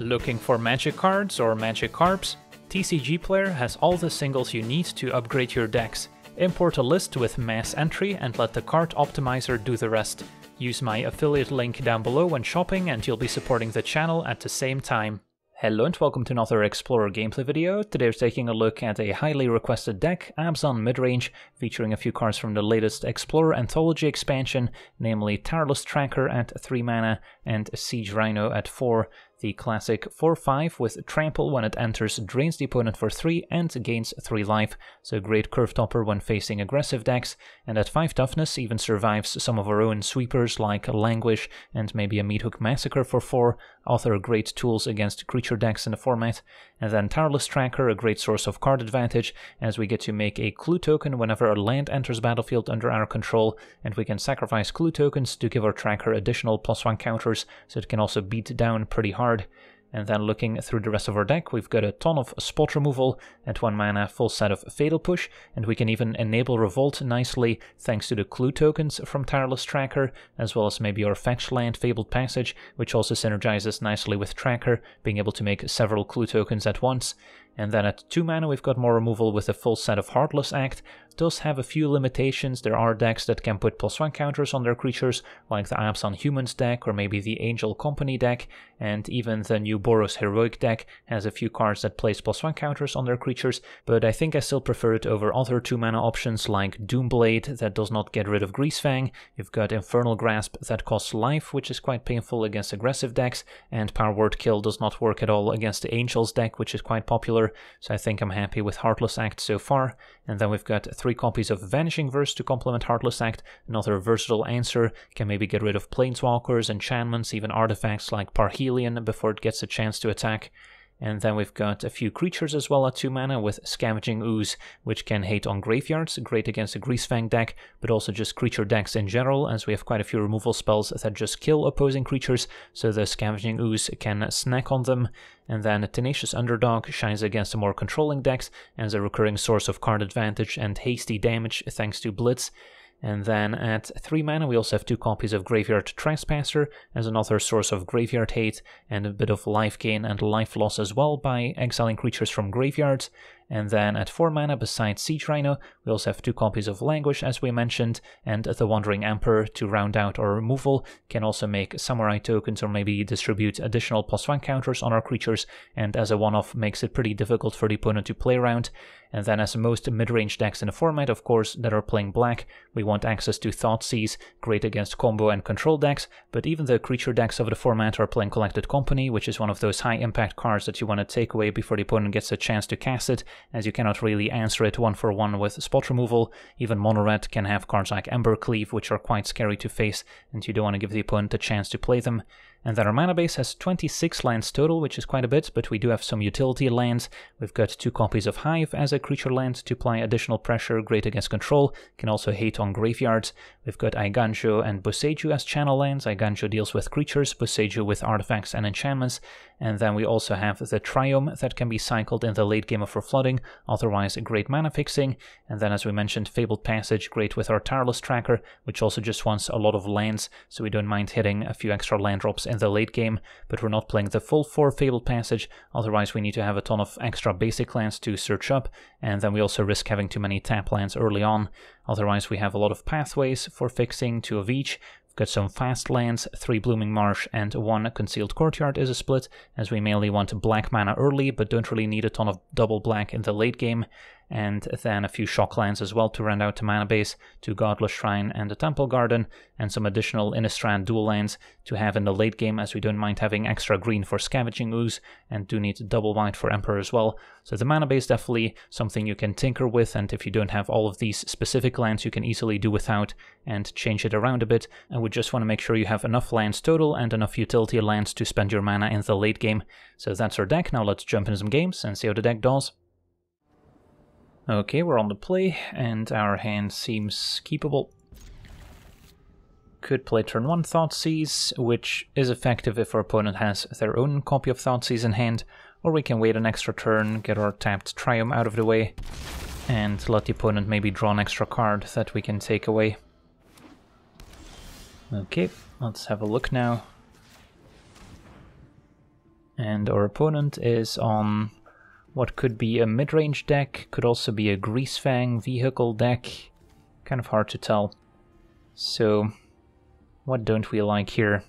Looking for magic cards or magic carps? TCG Player has all the singles you need to upgrade your decks. Import a list with mass entry and let the card optimizer do the rest. Use my affiliate link down below when shopping and you'll be supporting the channel at the same time. Hello and welcome to another Explorer gameplay video. Today we're taking a look at a highly requested deck, Abzan Midrange, featuring a few cards from the latest Explorer Anthology expansion, namely Tireless Tracker at 3 mana and Siege Rhino at 4. The classic 4-5 with Trample when it enters drains the opponent for 3 and gains 3 life, so a great curve topper when facing aggressive decks, and at 5 toughness even survives some of our own sweepers like Languish and maybe a Meat Hook Massacre for 4, other great tools against creature decks in the format. And then Tireless Tracker, a great source of card advantage, as we get to make a Clue Token whenever a land enters battlefield under our control, and we can sacrifice Clue Tokens to give our Tracker additional +1 counters, so it can also beat down pretty hard. And then looking through the rest of our deck, we've got a ton of spot removal at 1 mana, full set of Fatal Push, and we can even enable Revolt nicely thanks to the Clue Tokens from Tireless Tracker, as well as maybe our fetch land Fabled Passage, which also synergizes nicely with Tracker, being able to make several Clue Tokens at once. And then at 2 mana we've got more removal with a full set of Heartless Act. It does have a few limitations. There are decks that can put +1 counters on their creatures, like the Abzan Humans deck or maybe the Angel Company deck, and even the new Boros Heroic deck has a few cards that place +1 counters on their creatures, but I think I still prefer it over other 2 mana options like Doomblade that does not get rid of Greasefang. You've got Infernal Grasp that costs life, which is quite painful against aggressive decks, and Power Word Kill does not work at all against the Angels deck, which is quite popular. So I think I'm happy with Heartless Act so far. And then we've got 3 copies of Vanishing Verse to complement Heartless Act, another versatile answer, can maybe get rid of planeswalkers, enchantments, even artifacts like Parhelion before it gets a chance to attack. And then we've got a few creatures as well at 2 mana with Scavenging Ooze, which can hate on graveyards, great against a Greasefang deck, but also just creature decks in general, as we have quite a few removal spells that just kill opposing creatures, so the Scavenging Ooze can snack on them. And then Tenacious Underdog shines against the more controlling decks as a recurring source of card advantage and hasty damage thanks to Blitz. And then at 3 mana we also have 2 copies of Graveyard Trespasser as another source of graveyard hate and a bit of life gain and life loss as well by exiling creatures from graveyards. And then at 4 mana, besides Siege Rhino, we also have 2 copies of Languish as we mentioned, and the Wandering Emperor to round out our removal, can also make Samurai tokens or maybe distribute additional +1 counters on our creatures, and as a one-off makes it pretty difficult for the opponent to play around. And then as most mid-range decks in the format, of course, that are playing black, we want access to Thoughtseize, great against combo and control decks, but even the creature decks of the format are playing Collected Company, which is one of those high-impact cards that you want to take away before the opponent gets a chance to cast it, as you cannot really answer it one-for-one with spot removal. Even mono-red can have cards like Ember Cleave, which are quite scary to face, and you don't want to give the opponent a chance to play them. And then our mana base has 26 lands total, which is quite a bit, but we do have some utility lands. We've got 2 copies of Hive as a creature land to apply additional pressure, great against control, can also hate on graveyards. We've got Aiganjo and Boseju as channel lands. Aiganjo deals with creatures, Boseju with artifacts and enchantments. And then we also have the Triome that can be cycled in the late game for flooding, otherwise great mana fixing. And then as we mentioned, Fabled Passage, great with our Tireless Tracker, which also just wants a lot of lands, so we don't mind hitting a few extra land drops in the late game, but we're not playing the full 4 Fabled Passage, otherwise we need to have a ton of extra basic lands to search up, and then we also risk having too many tap lands early on. Otherwise we have a lot of pathways for fixing, 2 of each. Got some fast lands, 3 Blooming Marsh and 1 Concealed Courtyard is a split, as we mainly want black mana early but don't really need a ton of double black in the late game. And then a few shock lands as well to round out the mana base, 2 Godless Shrine and a Temple Garden, and some additional Innistrad dual lands to have in the late game, as we don't mind having extra green for Scavenging Ooze and do need double white for Emperor as well. So the mana base definitely something you can tinker with, and if you don't have all of these specific lands you can easily do without and change it around a bit, and we just want to make sure you have enough lands total and enough utility lands to spend your mana in the late game. So that's our deck. Now let's jump into some games and see how the deck does. Okay, we're on the play, and our hand seems keepable. Could play turn 1 Thoughtseize, which is effective if our opponent has their own copy of Thoughtseize in hand, or we can wait an extra turn, get our tapped Triome out of the way, and let the opponent maybe draw an extra card that we can take away. Okay, let's have a look now. And our opponent is on what could be a mid-range deck, could also be a Greasefang vehicle deck. Kind of hard to tell. So, what don't we like here?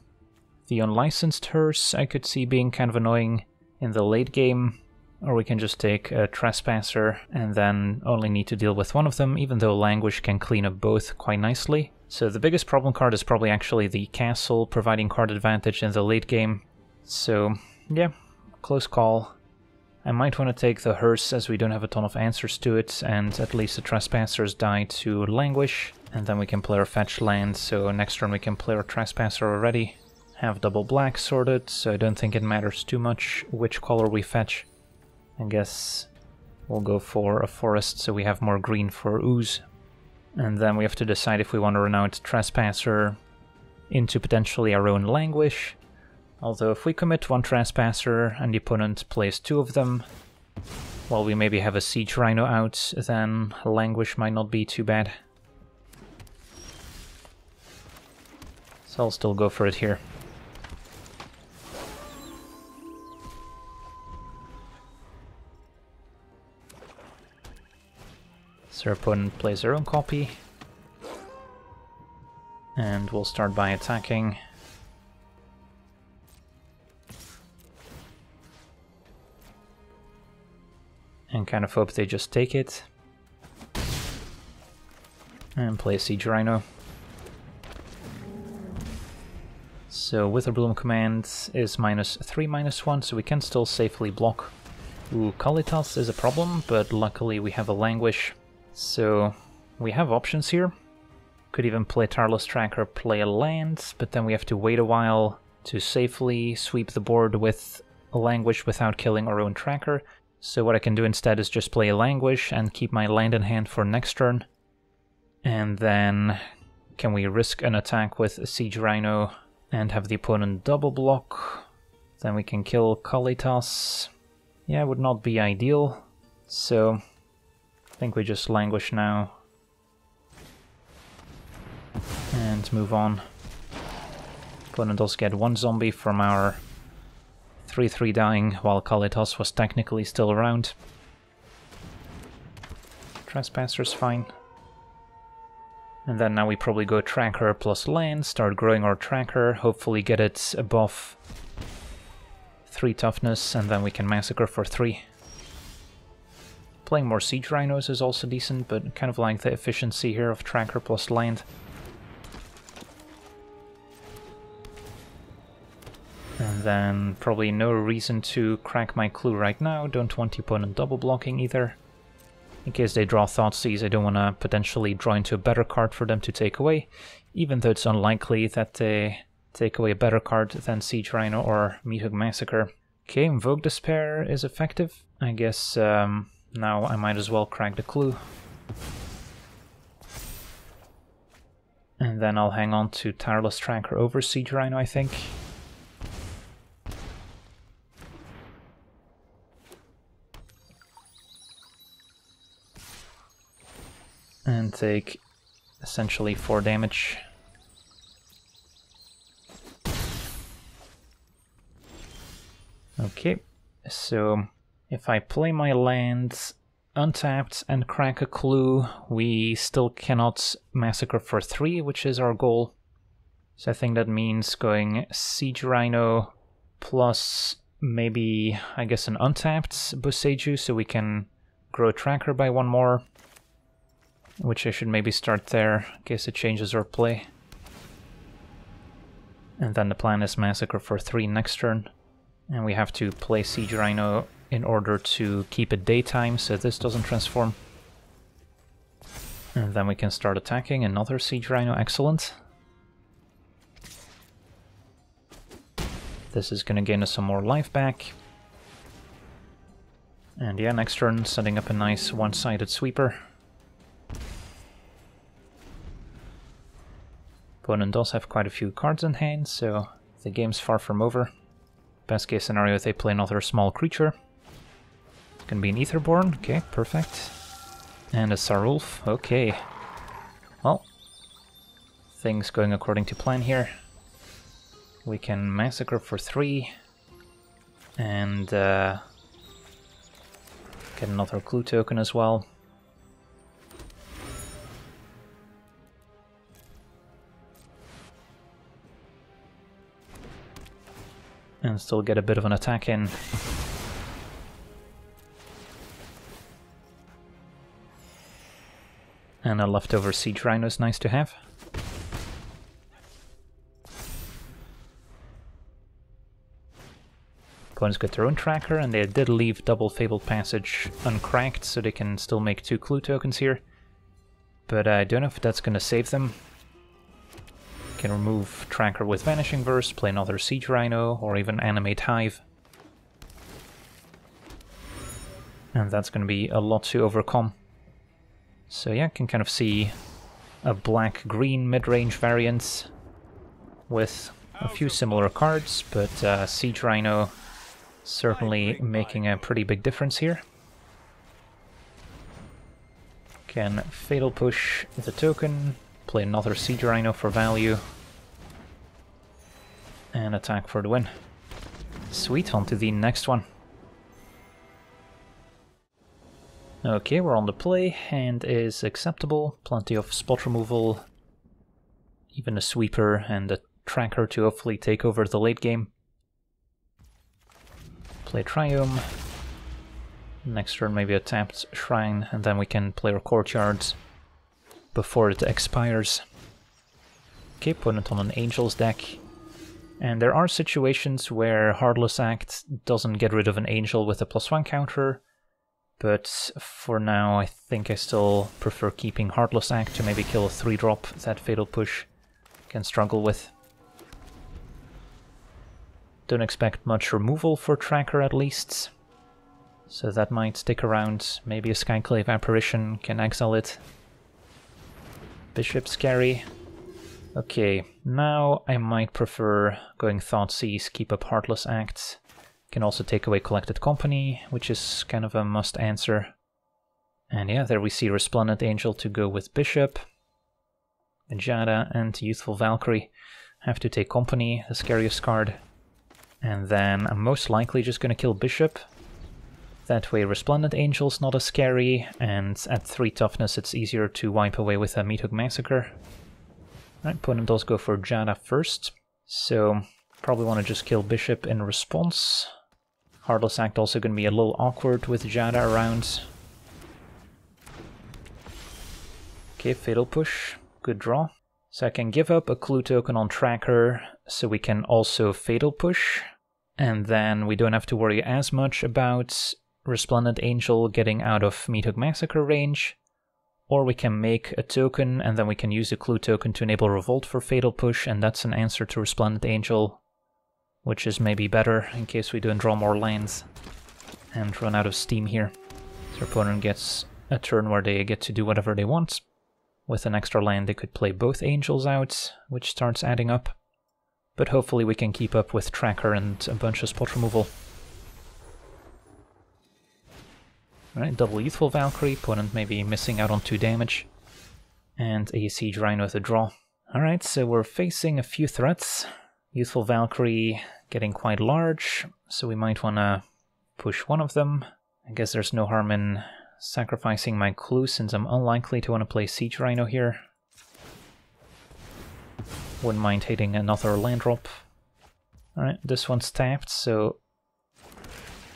The Unlicensed Hearse I could see being kind of annoying in the late game, or we can just take a Trespasser and then only need to deal with one of them, even though Languish can clean up both quite nicely. So the biggest problem card is probably actually the Castle, providing card advantage in the late game. So, yeah, close call. I might want to take the Hearse as we don't have a ton of answers to it, and at least the Trespassers die to Languish, and then we can play our fetch land, so next turn we can play our Trespasser already. Have double black sorted, so I don't think it matters too much which color we fetch. I guess we'll go for a forest so we have more green for Ooze. And then we have to decide if we want to run out Trespasser into potentially our own Languish. Although if we commit one Trespasser and the opponent plays two of them, while we maybe have a Siege Rhino out, then Languish might not be too bad. So I'll still go for it here. So our opponent plays their own copy, and we'll start by attacking. And kind of hope they just take it. And play Siege Rhino. So Witherbloom command is -3/-1, so we can still safely block. Ooh, Kalitas is a problem, but luckily we have a Languish. So we have options here. Could even play Tireless Tracker, play a land, but then we have to wait a while to safely sweep the board with a Languish without killing our own tracker. So what I can do instead is just play a Languish and keep my land in hand for next turn. And then can we risk an attack with a Siege Rhino and have the opponent double block? Then we can kill Kalitas. Yeah, would not be ideal. So I think we just Languish now and move on. Opponent does get one zombie from our 3-3 dying while Kalitas was technically still around. Trespasser's fine. And then now we probably go Tracker plus land, start growing our Tracker, hopefully get it above 3 toughness, and then we can Massacre for 3. Playing more Siege Rhinos is also decent, but kind of like the efficiency here of Tracker plus land. And then probably no reason to crack my Clue right now, don't want the opponent double blocking either. In case they draw Thoughtseize, I don't want to potentially draw into a better card for them to take away, even though it's unlikely that they take away a better card than Siege Rhino or Meat Hook Massacre. Okay, Invoke Despair is effective. I guess now I might as well crack the Clue. And then I'll hang on to Tireless Tracker over Siege Rhino, I think. And take essentially 4 damage. Okay, so if I play my land untapped and crack a Clue, we still cannot Massacre for 3, which is our goal. So I think that means going Siege Rhino plus maybe, I guess, an untapped Boseju, so we can grow Tracker by 1 more, which I should maybe start there in case it changes our play. And then the plan is Massacre for 3 next turn, and we have to play Siege Rhino in order to keep it daytime, so this doesn't transform. And then we can start attacking. Another Siege Rhino, excellent. This is gonna gain us some more life back. And yeah, next turn, setting up a nice one-sided sweeper. Opponent does have quite a few cards in hand, so the game's far from over. Best case scenario, they play another small creature. Can be an Aetherborn, okay, perfect. And a Sarulf, okay. Well, things going according to plan here. We can Massacre for 3. and get another Clue Token as well. And still get a bit of an attack in. And a leftover Siege Rhino is nice to have. Opponents got their own tracker, and they did leave double Fabled Passage uncracked, so they can still make two Clue Tokens here. But I don't know if that's going to save them. Can remove Tracker with Vanishing Verse, play another Siege Rhino, or even animate Hive. And that's going to be a lot to overcome. So yeah, can kind of see a black-green mid-range variant with a few similar cards, but Siege Rhino certainly making a pretty big difference here. Can Fatal Push the token, play another Siege Rhino for value, and attack for the win. Sweet, on to the next one. Okay, we're on the play, hand is acceptable, plenty of spot removal, even a sweeper and a tracker to hopefully take over the late game. Play Triome, next turn maybe a tapped Shrine, and then we can play our courtyards before it expires. Okay, opponent on an Angel's deck. And there are situations where Heartless Act doesn't get rid of an Angel with a +1 counter, but for now I think I still prefer keeping Heartless Act to maybe kill a 3-drop that Fatal Push can struggle with. Don't expect much removal for Tracker at least, so that might stick around. Maybe a Skyclave Apparition, can exile it. Bishop scary. Okay, now I might prefer going Thoughtseize, keep up Heartless Act. Can also take away Collected Company, which is kind of a must answer. And yeah, there we see Resplendent Angel to go with Bishop, Jada, and Youthful Valkyrie. Have to take Company, the scariest card. And then I'm most likely just going to kill Bishop. That way Resplendent Angel's not as scary, and at 3 toughness it's easier to wipe away with a Meat Hook Massacre. Right, opponent does go for Jada first, so probably want to just kill Bishop in response. Heartless Act also going to be a little awkward with Jada around. Okay, Fatal Push, good draw. So I can give up a Clue Token on Tracker, so we can also Fatal Push, and then we don't have to worry as much about Resplendent Angel getting out of Meat Hook Massacre range, or we can make a token, and then we can use the Clue Token to enable Revolt for Fatal Push, and that's an answer to Resplendent Angel, which is maybe better in case we don't draw more lands and run out of steam here. So our opponent gets a turn where they get to do whatever they want. With an extra land they could play both Angels out, which starts adding up. But hopefully we can keep up with Tracker and a bunch of spot removal. Alright, double Youthful Valkyrie, opponent maybe missing out on 2 damage. And a Siege Rhino with a draw. Alright, so we're facing a few threats. Youthful Valkyrie getting quite large, so we might want to push one of them. I guess there's no harm in sacrificing my clue, since I'm unlikely to want to play Siege Rhino here. Wouldn't mind hitting another land drop. Alright, this one's tapped, so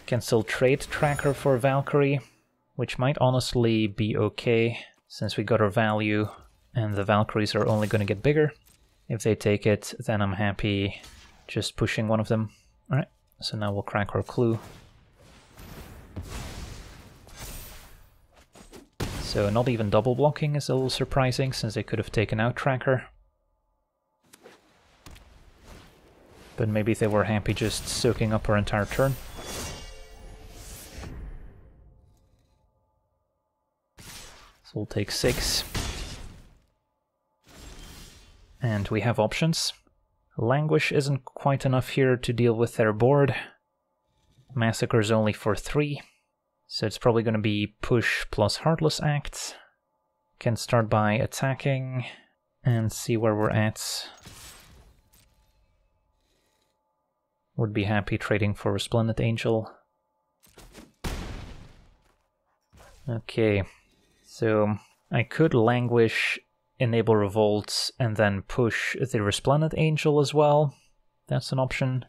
can still trade Tracker for Valkyrie, which might honestly be okay, since we got our value, and the Valkyries are only going to get bigger. If they take it, then I'm happy just pushing one of them. Alright, so now we'll crack our clue. So not even double blocking is a little surprising, since they could have taken out Tracker. But maybe they were happy just soaking up our entire turn. So we'll take 6. And we have options. Languish isn't quite enough here to deal with their board. Massacre is only for 3. So it's probably going to be Push plus Heartless Act. Can start by attacking and see where we're at. Would be happy trading for Resplendent Angel. Okay, so I could Languish, enable Revolt, and then push the Resplendent Angel as well. That's an option.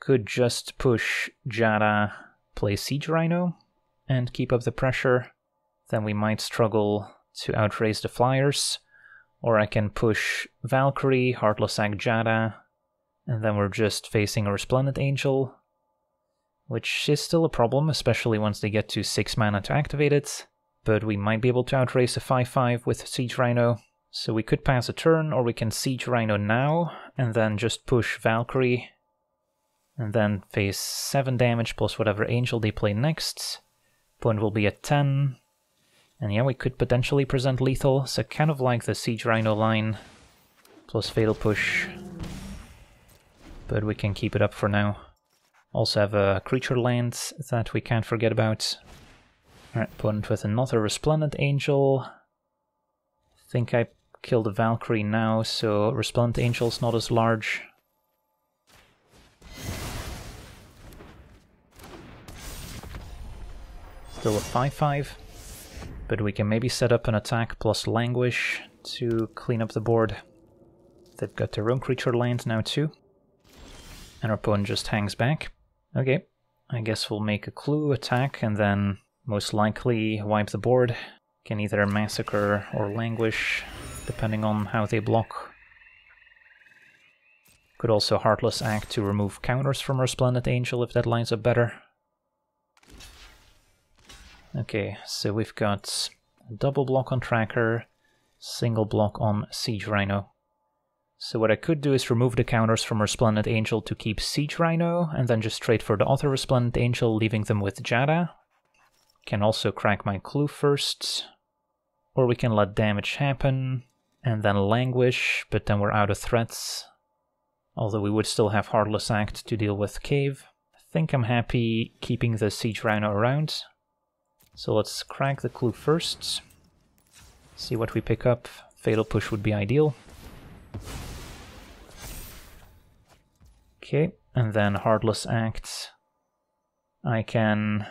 Could just push Jada, play Siege Rhino, and keep up the pressure. Then we might struggle to outrace the Flyers. Or I can push Valkyrie, Heartless Act Jada, and then we're just facing a Resplendent Angel, which is still a problem, especially once they get to 6 mana to activate it, but we might be able to outrace a 5-5 with Siege Rhino. So we could pass a turn, or we can Siege Rhino now, and then just push Valkyrie, and then face 7 damage plus whatever Angel they play next. Point will be at 10. And yeah, we could potentially present lethal, so kind of like the Siege Rhino line, plus Fatal Push. But we can keep it up for now. Also have a creature land that we can't forget about. Alright, opponent with another Resplendent Angel. I think I killed the Valkyrie now, so Resplendent Angel's not as large. Still a 5-5. But we can maybe set up an attack plus Languish to clean up the board. They've got their own creature land now too. And our opponent just hangs back. Okay, I guess we'll make a clue attack and then most likely wipe the board. Can either Massacre or Languish, depending on how they block. Could also Heartless Act to remove counters from Resplendent Angel if that lines up better. Okay, so we've got a double block on Tracker, single block on Siege Rhino. So what I could do is remove the counters from Resplendent Angel to keep Siege Rhino, and then just trade for the other Resplendent Angel, leaving them with Jada. Can also crack my clue first, or we can let damage happen, and then Languish, but then we're out of threats. Although we would still have Heartless Act to deal with Cave. I think I'm happy keeping the Siege Rhino around. So let's crack the clue first, see what we pick up. Fatal Push would be ideal. Okay, and then Heartless Act. I can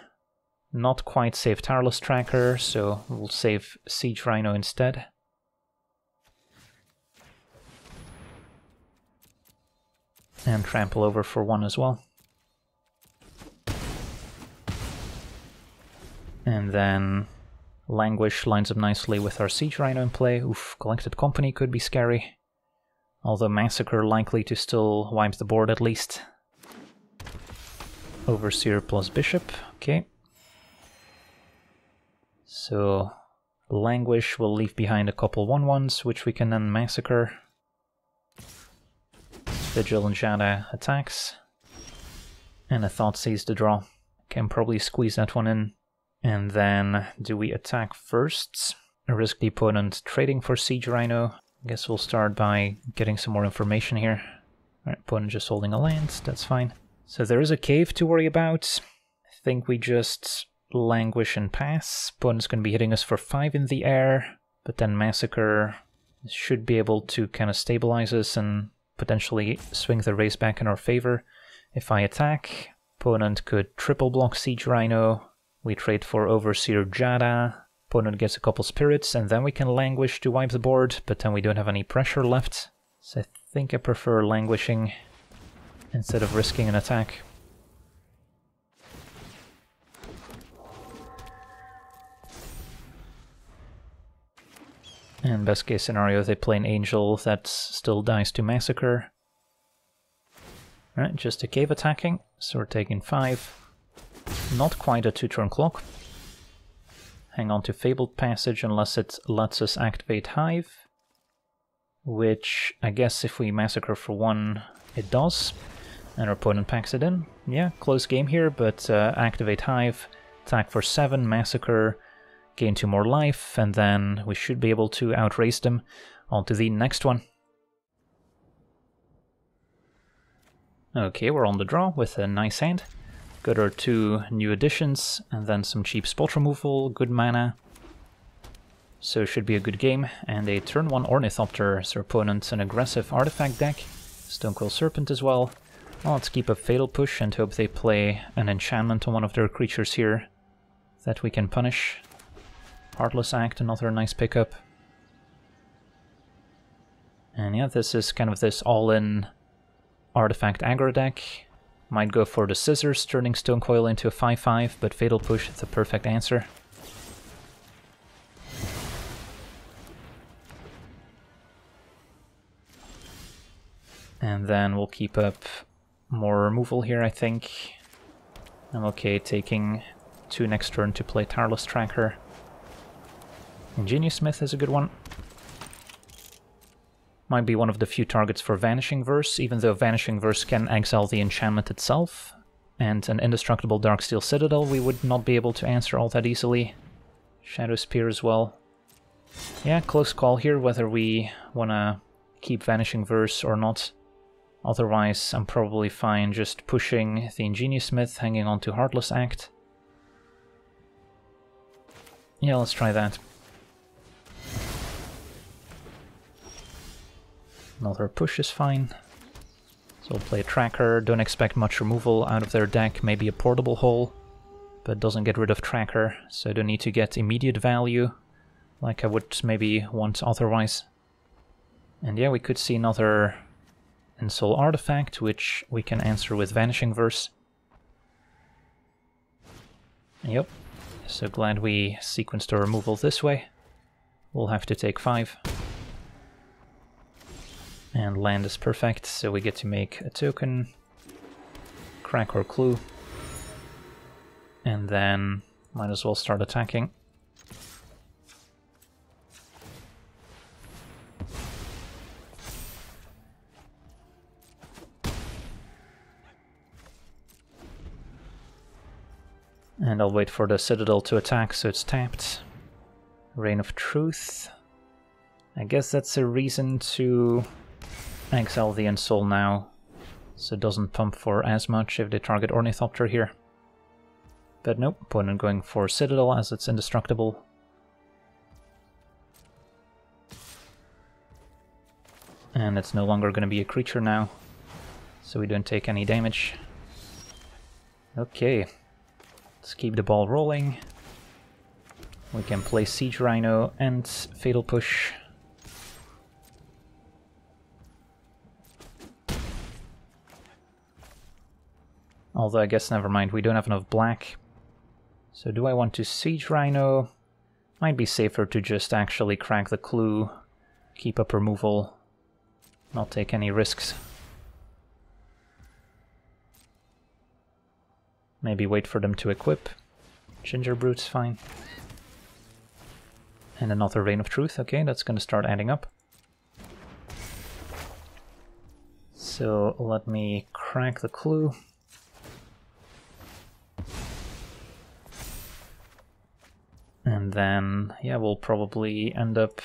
not quite save Tireless Tracker, so we'll save Siege Rhino instead. And trample over for one as well. And then Languish lines up nicely with our Siege Rhino in play. Oof, Collected Company could be scary. Although Massacre likely to still wipe the board at least. Overseer plus Bishop, okay. So Languish will leave behind a couple 1-1s, which we can then Massacre. Vigil and Jada attacks. And a Thoughtseize to draw. Can probably squeeze that one in. And then, do we attack first? Risk the opponent trading for Siege Rhino. I guess we'll start by getting some more information here. Alright, opponent just holding a land, that's fine. So there is a cave to worry about. I think we just Languish and pass. Opponent's gonna be hitting us for 5 in the air, but then Massacre should be able to kind of stabilize us and potentially swing the race back in our favor. If I attack, opponent could triple block Siege Rhino. We trade for Overseer Jada, opponent gets a couple spirits, and then we can Languish to wipe the board, but then we don't have any pressure left. So I think I prefer Languishing instead of risking an attack. And best case scenario, they play an Angel that still dies to Massacre. Alright, just a cave attacking, so we're taking 5. Not quite a 2-turn clock. Hang on to Fabled Passage unless it lets us activate Hive, which I guess if we Massacre for 1 it does, and our opponent packs it in. Yeah, close game here, but activate Hive, attack for 7, Massacre, gain 2 more life, and then we should be able to outrace them. On to the next one. Okay, we're on the draw with a nice hand. Got our 2 new additions, and then some cheap spot removal, good mana. So should be a good game, and a turn 1 Ornithopter, so opponent's an aggressive artifact deck. Stone Cold Serpent as well. Well, let's keep a Fatal Push and hope they play an enchantment on one of their creatures here that we can punish. Heartless Act, another nice pickup. And yeah, this is kind of this all-in artifact aggro deck. Might go for the scissors, turning Stone Coil into a 5/5, but Fatal Push is the perfect answer. And then we'll keep up more removal here, I think. I'm okay taking two next turn to play Tireless Tracker. Ingenious Smith is a good one. Might be one of the few targets for Vanishing Verse, even though Vanishing Verse can exile the enchantment itself. And an indestructible Darksteel Citadel we would not be able to answer all that easily. Shadow Spear as well. Yeah, close call here whether we want to keep Vanishing Verse or not. Otherwise, I'm probably fine just pushing the Ingenious Smith, hanging on to Heartless Act. Yeah, let's try that. Another push is fine. So we'll play Tracker, don't expect much removal out of their deck, maybe a Portable Hole, but doesn't get rid of Tracker, so don't need to get immediate value, like I would maybe want otherwise. And yeah, we could see another Insole Artifact, which we can answer with Vanishing Verse. Yep, so glad we sequenced our removal this way. We'll have to take 5. And land is perfect, so we get to make a token, crack or clue, and then might as well start attacking. And I'll wait for the Citadel to attack, so it's tapped. Reign of Truth. I guess that's a reason to exile the Insole now, so it doesn't pump for as much if they target Ornithopter here. But nope, opponent going for Citadel as it's indestructible. And it's no longer going to be a creature now, so we don't take any damage. Okay. Let's keep the ball rolling. We can play Siege Rhino and Fatal Push. Although I guess never mind, we don't have enough black. So do I want to Siege Rhino? Might be safer to just actually crack the clue, keep up removal, not take any risks. Maybe wait for them to equip. Ginger Brute's fine. And another Reign of Truth. Okay, that's going to start adding up. So let me crack the clue. And then, yeah, we'll probably end up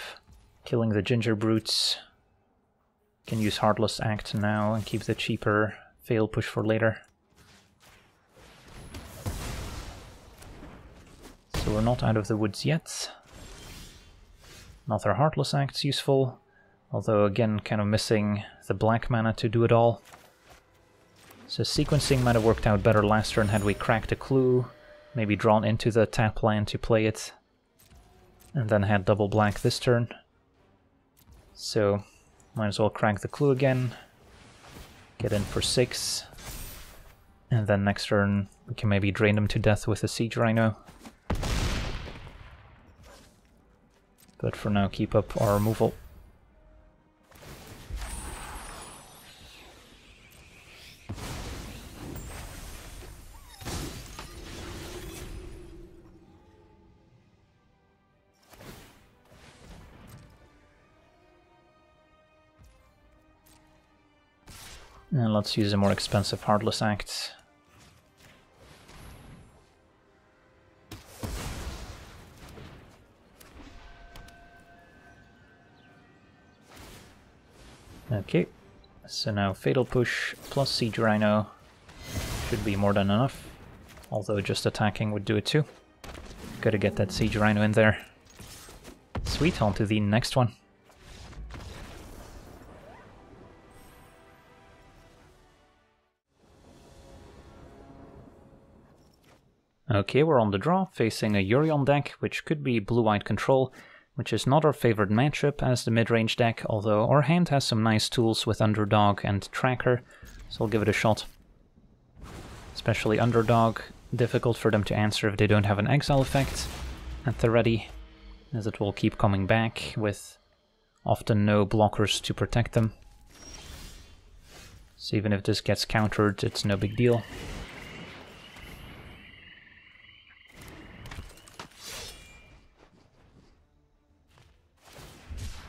killing the Ginger Brutes. Can use Heartless Act now and keep the cheaper Fail Push for later. So we're not out of the woods yet. Another Heartless Act's useful, although again kind of missing the black mana to do it all. So sequencing might have worked out better last turn had we cracked a clue, maybe drawn into the tap land to play it, and then had double black this turn. So might as well crack the clue again, get in for 6, and then next turn we can maybe drain them to death with a Siege Rhino. But for now, keep up our removal. And let's use a more expensive Heartless Act. Okay, so now Fatal Push plus Siege Rhino should be more than enough, although just attacking would do it too. Gotta get that Siege Rhino in there. Sweet, on to the next one. Okay, we're on the draw, facing a Yurion deck, which could be blue-white control, which is not our favorite matchup as the mid-range deck, although our hand has some nice tools with Underdog and Tracker, so we'll give it a shot. Especially Underdog, difficult for them to answer if they don't have an exile effect at the ready, as it will keep coming back with often no blockers to protect them. So even if this gets countered, it's no big deal.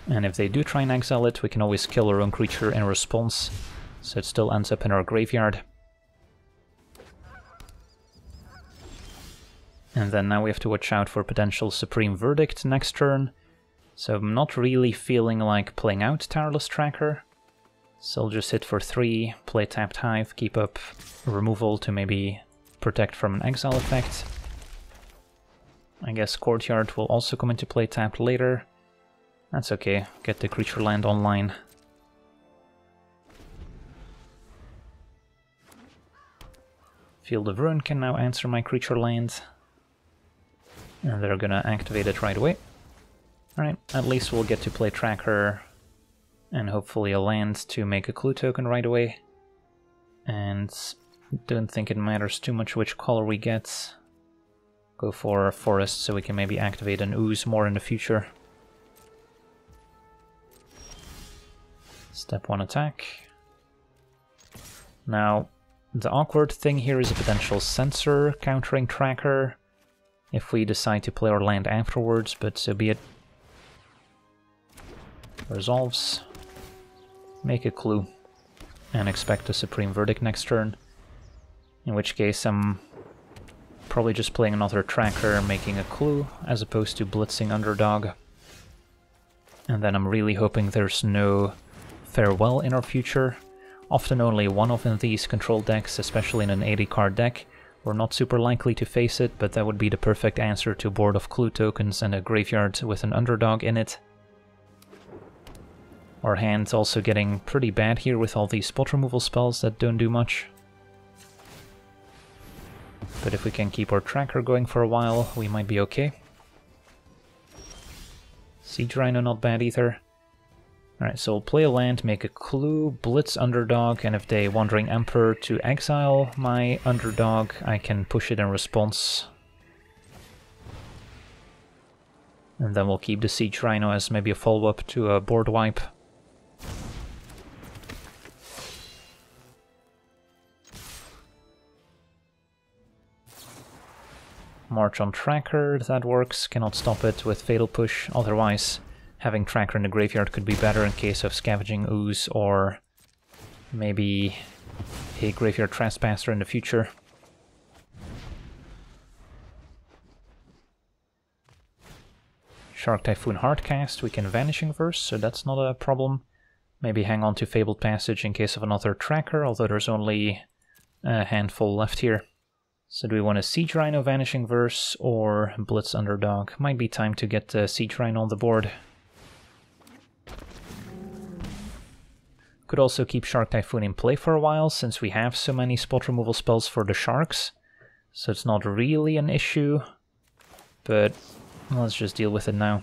And if they do try and exile it, we can always kill our own creature in response, so it still ends up in our graveyard. And then now we have to watch out for potential Supreme Verdict next turn, so I'm not really feeling like playing out Tireless Tracker, so I'll just hit for 3, play tapped Hive, keep up removal to maybe protect from an exile effect. I guess Courtyard will also come into play tapped later. That's okay, get the creature land online. Field of Ruin can now answer my creature land. And they're gonna activate it right away. Alright, at least we'll get to play Tracker and hopefully a land to make a Clue Token right away. And don't think it matters too much which color we get. Go for Forest so we can maybe activate an Ooze more in the future. Step 1 attack. Now, the awkward thing here is a potential Sensor countering Tracker if we decide to play our land afterwards, but so be it. Resolves. Make a clue. And expect a Supreme Verdict next turn. In which case I'm probably just playing another Tracker, making a clue, as opposed to blitzing Underdog. And then I'm really hoping there's no Farewell in our future. Often only one of these control decks, especially in an 80-card deck. We're not super likely to face it, but that would be the perfect answer to board of Clue Tokens and a graveyard with an Underdog in it. Our hand's also getting pretty bad here with all these spot removal spells that don't do much. But if we can keep our Tracker going for a while, we might be okay. Siege Rhino not bad either. Alright, so we'll play a land, make a clue, blitz Underdog, and if they Wandering Emperor to exile my Underdog, I can push it in response. And then we'll keep the Siege Rhino as maybe a follow-up to a board wipe. March on Tracker, that works, cannot stop it with Fatal Push, otherwise having Tracker in the graveyard could be better in case of Scavenging Ooze or maybe a Graveyard Trespasser in the future. Shark Typhoon Hardcast, we can Vanishing Verse, so that's not a problem. Maybe hang on to Fabled Passage in case of another Tracker, although there's only a handful left here. So do we want a Siege Rhino, Vanishing Verse, or blitz Underdog? Might be time to get the Siege Rhino on the board. Could also keep Shark Typhoon in play for a while, since we have so many spot removal spells for the sharks, so it's not really an issue, but let's just deal with it now.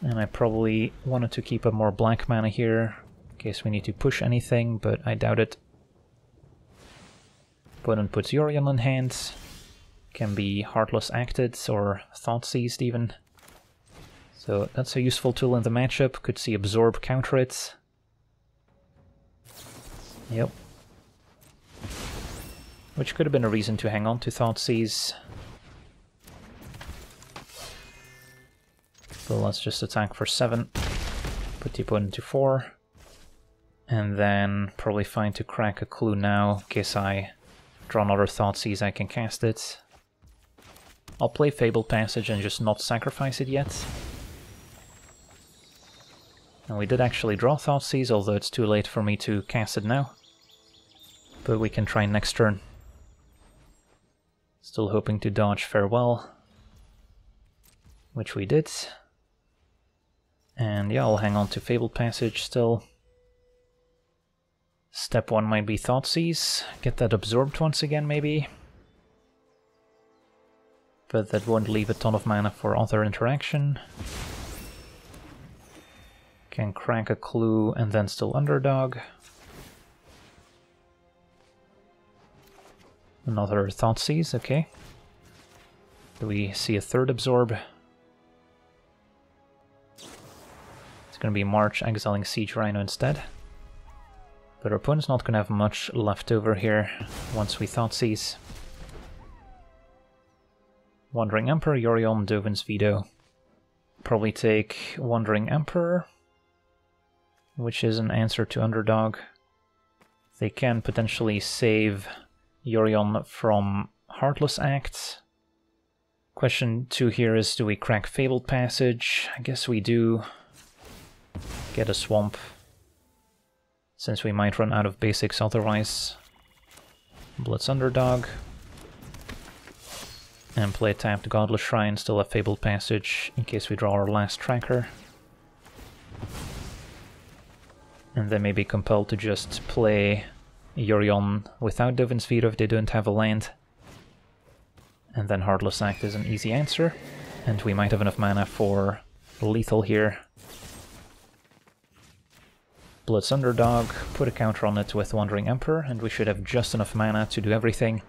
And I probably wanted to keep up more black mana here, in case we need to push anything, but I doubt it. Opponent puts Yorion in hand, can be Heartless Acted or Thoughtseize even. So that's a useful tool in the matchup, could see Absorb counter it. Yep. Which could have been a reason to hang on to Thoughtseize. So let's just attack for 7, put the opponent to 4, and then probably fine to crack a clue now, in case I draw another Thoughtseize I can cast it. I'll play Fabled Passage and just not sacrifice it yet. And we did actually draw Thoughtseize, although it's too late for me to cast it now. But we can try next turn. Still hoping to dodge Farewell, which we did. And yeah, I'll hang on to Fabled Passage still. Step 1 might be Thoughtseize. Get that absorbed once again, maybe. But that won't leave a ton of mana for other interaction. Can crank a clue and then still Underdog. Another Thoughtseize, okay. Do we see a third absorb? It's gonna be March, exiling Siege Rhino instead. But our opponent's not gonna have much left over here once we Thoughtseize. Wandering Emperor, Yorion, Dovin's Veto. Probably take Wandering Emperor, which is an answer to Underdog. They can potentially save Yorion from Heartless Act. Question 2 here is, do we crack Fabled Passage? I guess we do. Get a swamp, since we might run out of basics otherwise. Blitz Underdog. And play tapped Godless Shrine, still have Fabled Passage, in case we draw our last tracker. And they may be compelled to just play Yorion without Dovin's Veto if they don't have a land. And then Heartless Act is an easy answer, and we might have enough mana for lethal here. Blitz Underdog, put a counter on it with Wandering Emperor, and we should have just enough mana to do everything.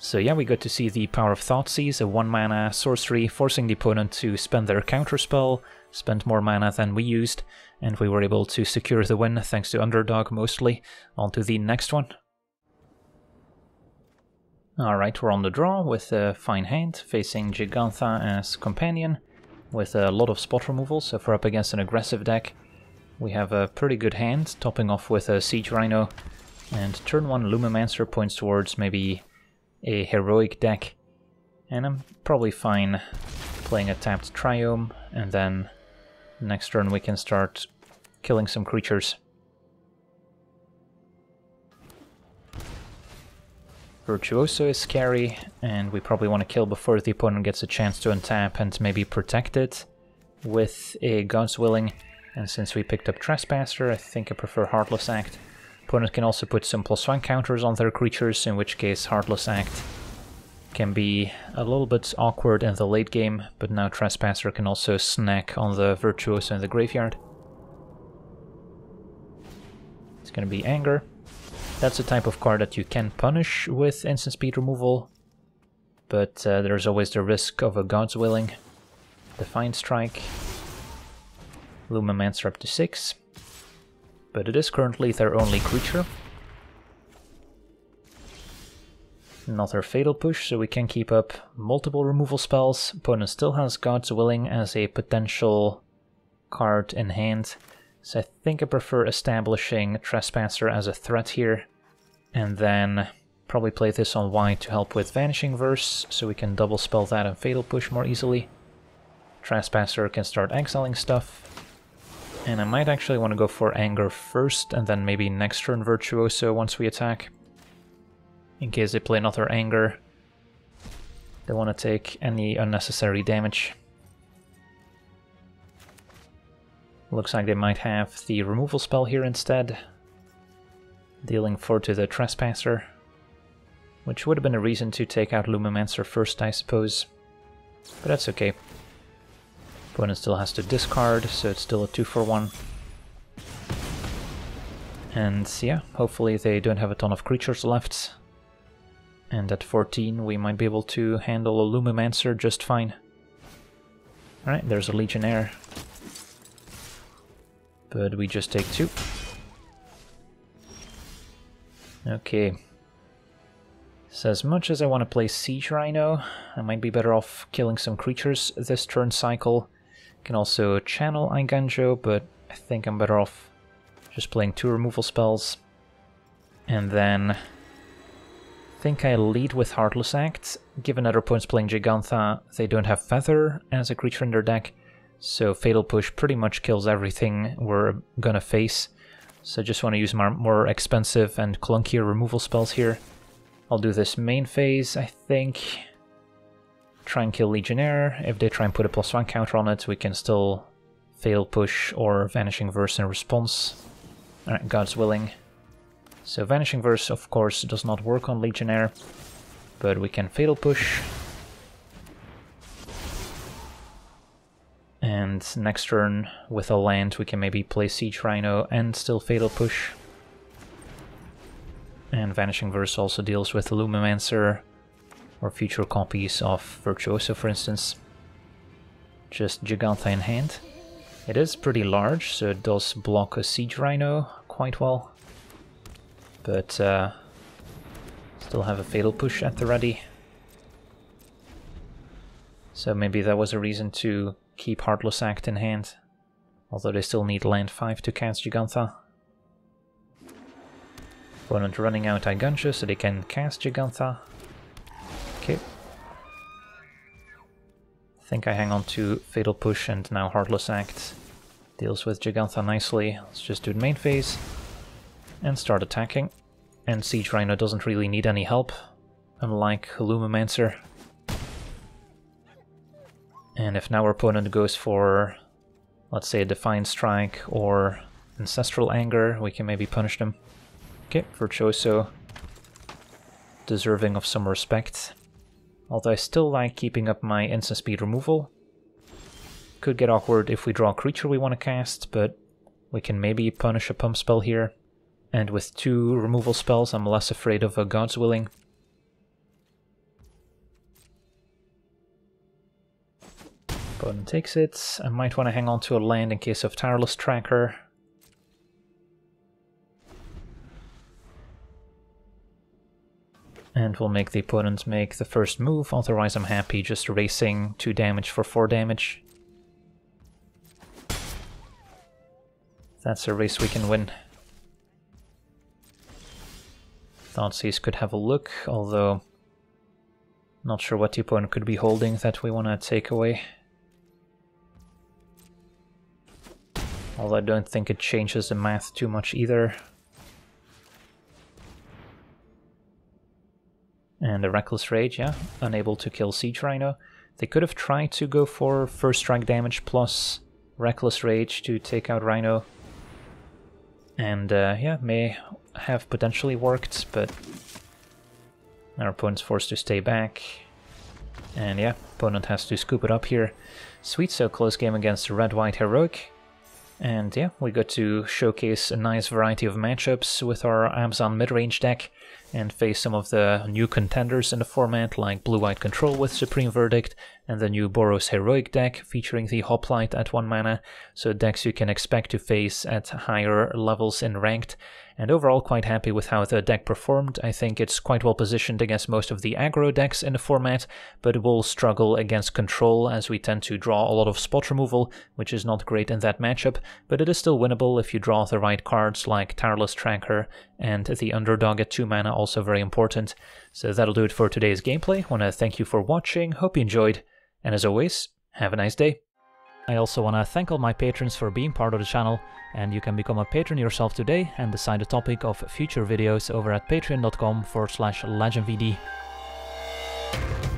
So yeah, we got to see the power of Thoughtseize, a 1-mana sorcery, forcing the opponent to spend their counterspell, spend more mana than we used, and we were able to secure the win thanks to Underdog mostly. On to the next one. Alright, we're on the draw with a fine hand, facing Gigantha as companion, with a lot of spot removal, so if we're up against an aggressive deck, we have a pretty good hand, topping off with a Siege Rhino, and turn 1 Lumimancer points towards maybe a heroic deck, and I'm probably fine playing a tapped Triome, and then next turn we can start killing some creatures. Virtuoso is scary, and we probably want to kill before the opponent gets a chance to untap and maybe protect it with a God's Willing, and since we picked up Trespasser, I think I prefer Heartless Act. Opponent can also put some +1 counters on their creatures, in which case Heartless Act can be a little bit awkward in the late game, but now Trespasser can also snack on the Virtuoso in the graveyard. It's gonna be Anger. That's the type of card that you can punish with instant speed removal, but there's always the risk of a God's Willing. Defiant Strike. Lumimancer up to 6. But it is currently their only creature. Another Fatal Push, so we can keep up multiple removal spells. Opponent still has God's Willing as a potential card in hand, so I think I prefer establishing Trespasser as a threat here, and then probably play this on white to help with Vanishing Verse, so we can double spell that and Fatal Push more easily. Trespasser can start exiling stuff. And I might actually want to go for Anger first, and then maybe next turn Virtuoso once we attack, in case they play another Anger. They want to take any unnecessary damage. Looks like they might have the removal spell here instead, dealing 4 to the Trespasser, which would have been a reason to take out Lumimancer first, I suppose, but that's okay. Opponent still has to discard, so it's still a 2-for-1. And yeah, hopefully they don't have a ton of creatures left. And at 14 we might be able to handle a Lumimancer just fine. Alright, there's a Legionnaire. But we just take 2. Okay. So as much as I want to play Siege Rhino, I might be better off killing some creatures this turn cycle. Can also channel Aiganjo, but I think I'm better off just playing 2 removal spells. And then I think I lead with Heartless Act. Given that our opponent's playing Gigantha, they don't have Feather as a creature in their deck, so Fatal Push pretty much kills everything we're gonna face. So I just want to use my more expensive and clunkier removal spells here. I'll do this main phase, I think. Try and kill Legionnaire. If they try and put a +1 counter on it, we can still Fatal Push or Vanishing Verse in response. Alright, God's Willing. So Vanishing Verse, of course, does not work on Legionnaire, but we can Fatal Push. And next turn, with a land, we can maybe play Siege Rhino and still Fatal Push. And Vanishing Verse also deals with Lumimancer, or future copies of Virtuoso, for instance. Just Giganta in hand. It is pretty large, so it does block a Siege Rhino quite well. But still have a Fatal Push at the ready. So maybe that was a reason to keep Heartless Act in hand. Although they still need land 5 to cast Giganta. Opponent running out Aiganjo, so they can cast Giganta. Okay. I think I hang on to Fatal Push, and now Heartless Act deals with Giganta nicely. Let's just do the main phase and start attacking. And Siege Rhino doesn't really need any help, unlike Lumimancer. And if now our opponent goes for, let's say, a Defiant Strike or Ancestral Anger, we can maybe punish them. Okay, Virtuoso, deserving of some respect. Although I still like keeping up my instant speed removal. Could get awkward if we draw a creature we want to cast, but we can maybe punish a pump spell here. And with 2 removal spells, I'm less afraid of a God's Willing. Opponent takes it. I might want to hang on to a land in case of Tireless Tracker. And we'll make the opponent make the first move, otherwise I'm happy just erasing 2 damage for 4 damage. That's a race we can win. Thoughtseize could have a look, although not sure what the opponent could be holding that we want to take away. Although I don't think it changes the math too much either. And a Reckless Rage, yeah, unable to kill Siege Rhino. They could have tried to go for first strike damage plus Reckless Rage to take out Rhino. And yeah, may have potentially worked, but our opponent's forced to stay back. And yeah, opponent has to scoop it up here. Sweet, so close game against Red-White Heroic. And yeah, we got to showcase a nice variety of matchups with our Abzan Midrange deck and face some of the new contenders in the format, like Blue-White Control with Supreme Verdict and the new Boros Heroic deck featuring the Hoplite at 1 mana, so decks you can expect to face at higher levels in Ranked. And overall quite happy with how the deck performed. I think it's quite well positioned against most of the aggro decks in the format, but will struggle against Control as we tend to draw a lot of spot removal, which is not great in that matchup, but it is still winnable if you draw the right cards like Tireless Tracker and the Underdog at 2 mana, also very important. So that'll do it for today's gameplay. I want to thank you for watching, hope you enjoyed, and as always, have a nice day. I also want to thank all my patrons for being part of the channel, and you can become a patron yourself today and decide the topic of future videos over at patreon.com/legendvd.